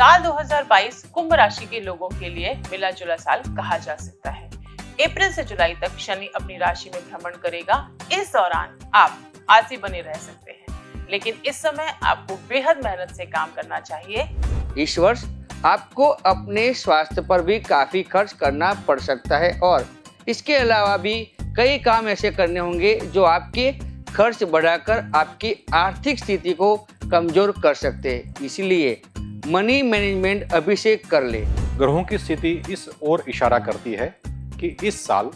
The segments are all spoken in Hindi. साल 2022 कुंभ राशि के लोगों के लिए मिला जुला साल कहा जा सकता है। अप्रैल से जुलाई तक शनि अपनी राशि में भ्रमण करेगा। इस दौरान आप आलसी बने रह सकते हैं, लेकिन इस समय आपको बेहद मेहनत से काम करना चाहिए। इस वर्ष आपको अपने स्वास्थ्य पर भी काफी खर्च करना पड़ सकता है और इसके अलावा भी कई काम ऐसे करने होंगे जो आपके खर्च बढ़ाकर आपकी आर्थिक स्थिति को कमजोर कर सकते हैं, इसलिए मनी मैनेजमेंट अभी से कर ले। ग्रहों की स्थिति इस ओर इशारा करती है कि इस साल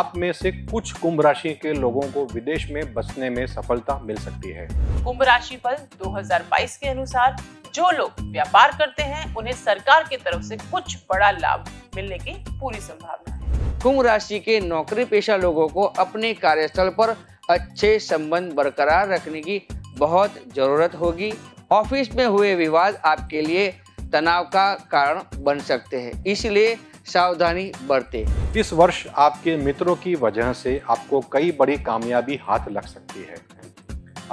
आप में से कुछ कुंभ राशि के लोगों को विदेश में बसने में सफलता मिल सकती है। कुंभ राशि फल 2022 के अनुसार जो लोग व्यापार करते हैं उन्हें सरकार की तरफ से कुछ बड़ा लाभ मिलने की पूरी संभावना है। कुंभ राशि के नौकरी पेशा लोगों को अपने कार्यस्थल पर अच्छे संबंध बरकरार रखने की बहुत जरूरत होगी। ऑफिस में हुए विवाद आपके लिए तनाव का कारण बन सकते हैं, इसलिए सावधानी बरते। इस वर्ष आपके मित्रों की वजह से आपको कई बड़ी कामयाबी हाथ लग सकती है।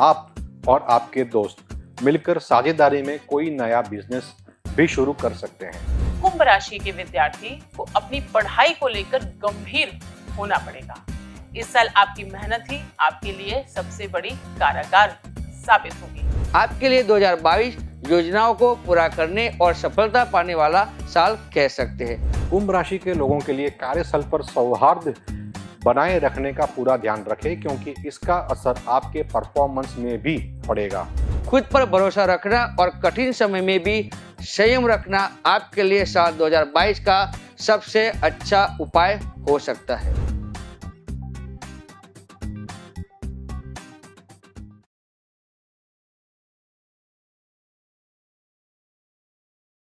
आप और आपके दोस्त मिलकर साझेदारी में कोई नया बिजनेस भी शुरू कर सकते हैं। कुंभ राशि के विद्यार्थी को अपनी पढ़ाई को लेकर गंभीर होना पड़ेगा। इस साल आपकी मेहनत ही आपके लिए सबसे बड़ी कारागार साबित होगी। आपके लिए 2022 योजनाओं को पूरा करने और सफलता पाने वाला साल कह सकते हैं। कुंभ राशि के लोगों के लिए कार्यस्थल पर सौहार्द बनाए रखने का पूरा ध्यान रखें, क्योंकि इसका असर आपके परफॉर्मेंस में भी पड़ेगा। खुद पर भरोसा रखना और कठिन समय में भी संयम रखना आपके लिए साल 2022 का सबसे अच्छा उपाय हो सकता है।